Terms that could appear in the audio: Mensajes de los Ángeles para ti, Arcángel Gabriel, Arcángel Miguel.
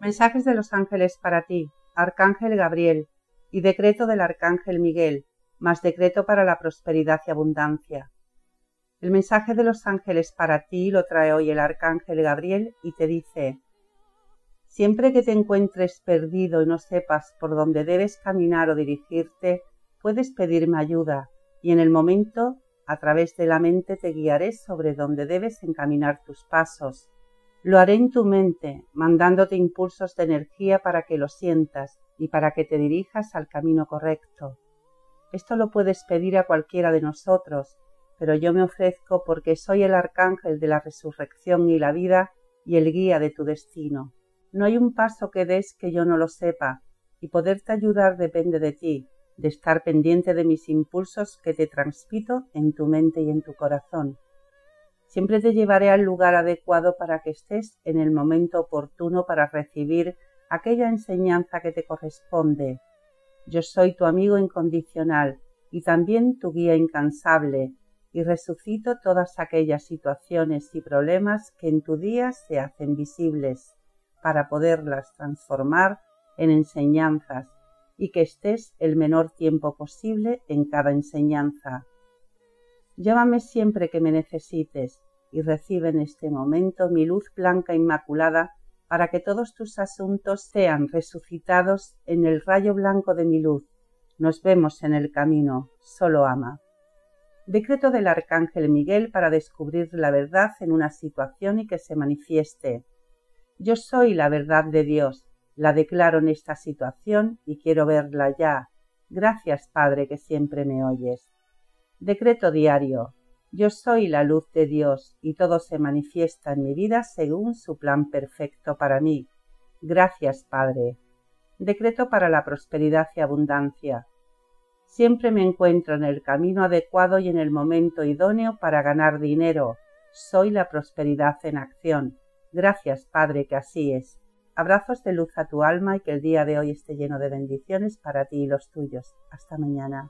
Mensajes de los ángeles para ti, Arcángel Gabriel, y decreto del Arcángel Miguel, más decreto para la prosperidad y abundancia. El mensaje de los ángeles para ti lo trae hoy el Arcángel Gabriel y te dice: siempre que te encuentres perdido y no sepas por dónde debes caminar o dirigirte, puedes pedirme ayuda, y en el momento, a través de la mente, te guiaré sobre dónde debes encaminar tus pasos. Lo haré en tu mente, mandándote impulsos de energía para que lo sientas y para que te dirijas al camino correcto. Esto lo puedes pedir a cualquiera de nosotros, pero yo me ofrezco porque soy el arcángel de la resurrección y la vida y el guía de tu destino. No hay un paso que des que yo no lo sepa, y poderte ayudar depende de ti, de estar pendiente de mis impulsos que te transmito en tu mente y en tu corazón. Siempre te llevaré al lugar adecuado para que estés en el momento oportuno para recibir aquella enseñanza que te corresponde. Yo soy tu amigo incondicional y también tu guía incansable, y resucito todas aquellas situaciones y problemas que en tu día se hacen visibles, para poderlas transformar en enseñanzas y que estés el menor tiempo posible en cada enseñanza. Llámame siempre que me necesites y recibe en este momento mi luz blanca inmaculada para que todos tus asuntos sean resucitados en el rayo blanco de mi luz. Nos vemos en el camino. Solo ama. Decreto del Arcángel Miguel para descubrir la verdad en una situación y que se manifieste. Yo soy la verdad de Dios. La declaro en esta situación y quiero verla ya. Gracias, Padre, que siempre me oyes. Decreto diario. Yo soy la luz de Dios y todo se manifiesta en mi vida según su plan perfecto para mí. Gracias, Padre. Decreto para la prosperidad y abundancia. Siempre me encuentro en el camino adecuado y en el momento idóneo para ganar dinero. Soy la prosperidad en acción. Gracias, Padre, que así es. Abrazos de luz a tu alma y que el día de hoy esté lleno de bendiciones para ti y los tuyos. Hasta mañana.